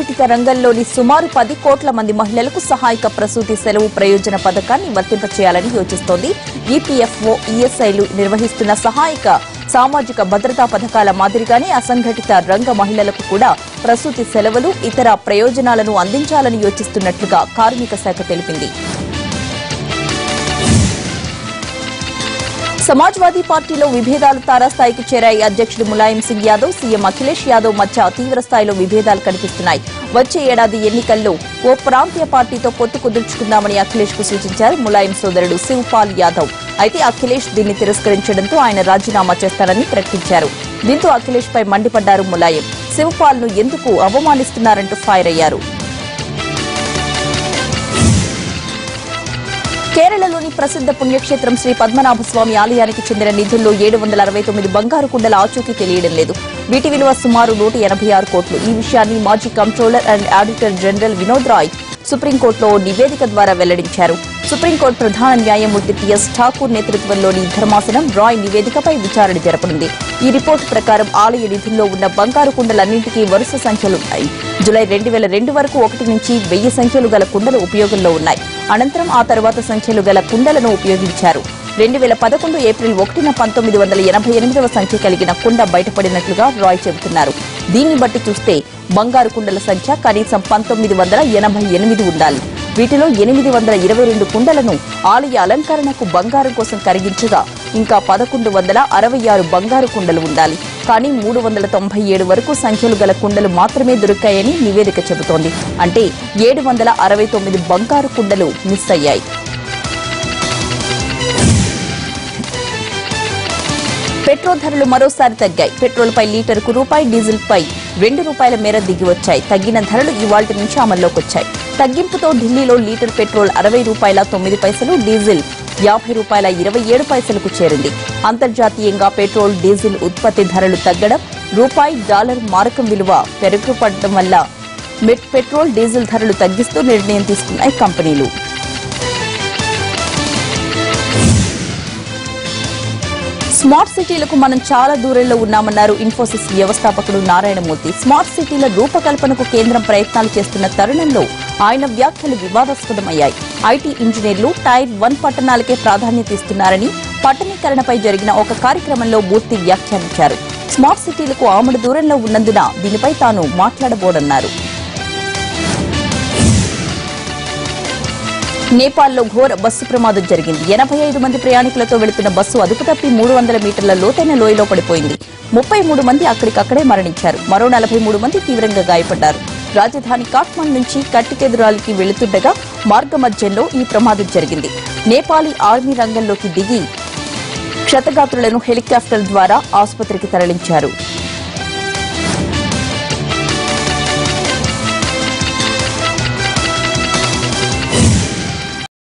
సంఘటిత రంగంలోని సుమారు 10 కోట్ల మంది మహిళలకు సహాయక ప్రసూతి సెలవు ప్రయోజన పథకాన్ని వర్తింపచేయాలని యోచిస్తోంది. ఈపీఎఫ్ఓ ఈఎస్ఐలు నిర్వహిస్తున్న సహాయక సామాజిక భద్రతా పథకాల మాదిరిగానే అసంఘటిత రంగ మహిళలకు కూడా ప్రసూతి సెలవులు ఇతర ప్రయోజనాలను అందించాలని యోచిస్తున్నట్లుగా కార్మిక శాఖ తెలిపింది. సమాజ్వాదీ పార్టీలో విభేదాలు తారాస్థాయికి చేరాయి. అధ్యక్షుడు ములాయం సింగ్ యాదవ్, సీఎం అఖిలేష్ యాదవ్ మధ్య తీవ్రస్థాయిలో విభేదాలు కనిపిస్తున్నాయి. వచ్చే ఏడాది ఎన్నికల్లో ఓ ప్రాంతీయ పార్టీతో పొత్తు కుదుర్చుకుందామని అఖిలేష్ కు సూచించారు ములాయం సోదరుడు శివపాల్ యాదవ్. అయితే అఖిలేష్ దీన్ని తిరస్కరించడంతో ఆయన రాజీనామా చేస్తారని ప్రకటించారు. దీంతో అఖిలేష్ పై మండిపడ్డారు ములాయం. శివపాల్ ను ఎందుకు అవమానిస్తున్నారంటూ ఫైర్ అయ్యారు. కేరళలోని ప్రసిద్ధ పుణ్యక్షేత్రం శ్రీ పద్మనాభస్వామి ఆలయానికి చెందిన నిధుల్లో 769 బంగారు కుండల ఆచూకీ తెలియడం లేదు. వీటి విలువ సుమారు 186 కోట్లు. ఈ విషయాన్ని మాజీ controller and auditor general Vinod Rai సుప్రీంకోర్టులో నివేదిక ద్వారా వెల్లడించారు. సుప్రీంకోర్టు ప్రధాన న్యాయమూర్తి టిఎస్ ఠాకూర్ నేతృత్వంలోని ధర్మాసనం రాయ్ నివేదికపై విచారణ జరపనుంది. ఈ రిపోర్టు ప్రకారం ఆలయ నిధుల్లో ఉన్న బంగారు కుండలన్నింటికీ వరుస సంఖ్యలున్నాయి. జూలై 2002 వరకు 1 నుంచి 1000 సంఖ్యలు గల కుండలు ఉపయోగంలో ఉన్నాయి. అనంతరం ఆ తర్వాత సంఖ్యలు గల కుండలను ఉపయోగించారు. 2011 ఏప్రిల్ 1న 1988వ సంఖ్య కలిగిన కుండ బయటపడినట్లుగా రాయ్ చెబుతున్నారు. దీన్ని బట్టి చూస్తే బంగారు కుండల సంఖ్య కనీసం 1988 ఉండాలి. వీటిలో 822 కుండలను ఆలయ అలంకరణకు బంగారం కోసం కరిగించగా ఇంకా 1166 బంగారు కుండలు ఉండాలి. కానీ 397 వరకు సంఖ్యలు గల కుండలు మాత్రమే దొరికాయని నివేదిక చెబుతోంది. అంటే 769 బంగారు కుండలు మిస్ అయ్యాయి. పెట్రోల్ ధరలు మరోసారి తగ్గాయి. పెట్రోల్పై లీటరుకు రూపాయి, డీజిల్పై ₹2 మేర దిగివచ్చాయి. తగ్గిన ధరలు ఇవాళ్టి నుంచి అమల్లోకి వచ్చాయి. తగ్గింపుతో ఢిల్లీలో లీటర్ పెట్రోల్ ₹60.09, డీజిల్ ₹50.27కు చేరింది. అంతర్జాతీయంగా పెట్రోల్, డీజిల్ ఉత్పత్తి ధరలు తగ్గడం, రూపాయి డాలర్ మారకం విలువ పెరుగుపడడం వల్ల పెట్రోల్, డీజిల్ ధరలు తగ్గిస్తూ నిర్ణయం తీసుకున్నాయి కంపెనీలు. స్మార్ట్ సిటీలకు మనం చాలా దూరంలో ఉన్నామన్నారు ఇన్ఫోసిస్ వ్యవస్థాపకుడు నారాయణమూర్తి. స్మార్ట్ సిటీల రూపకల్పనకు కేంద్రం ప్రయత్నాలు చేస్తున్న తరుణంలో ఆయన వ్యాఖ్యలు వివాదాస్పదమయ్యాయి. ఐటీ ఇంజనీర్లు టైర్ 1 పట్టణాలకే ప్రాధాన్యత ఇస్తున్నారని పట్టణీకరణపై జరిగిన ఒక కార్యక్రమంలో మూర్తి వ్యాఖ్యానించారు. స్మార్ట్ సిటీలకు ఆమడ దూరంలో ఉన్నందున దీనిపై తాను మాట్లాడబోడన్నారు. నేపాల్లో ఘోర బస్సు ప్రమాదం జరిగింది. 85 మంది ప్రయాణికులతో వెళుతున్న బస్సు అదుపుతప్పి 300 మీటర్ల లోతైన లోయలో పడిపోయింది. 33 మంది అక్కడికక్కడే మరణించారు. మరో 43 మంది తీవ్రంగా గాయపడ్డారు. రాజధాని కాట్మండ్ నుంచి కట్టికెదురాలికి వెళుతుండగా మార్గ మధ్యంలో ఈ ప్రమాదం జరిగింది. నేపాలీ ఆర్మీ రంగంలోకి దిగి క్షతగాత్రులను హెలికాప్టర్ ద్వారా ఆసుపత్రికి తరలించారు.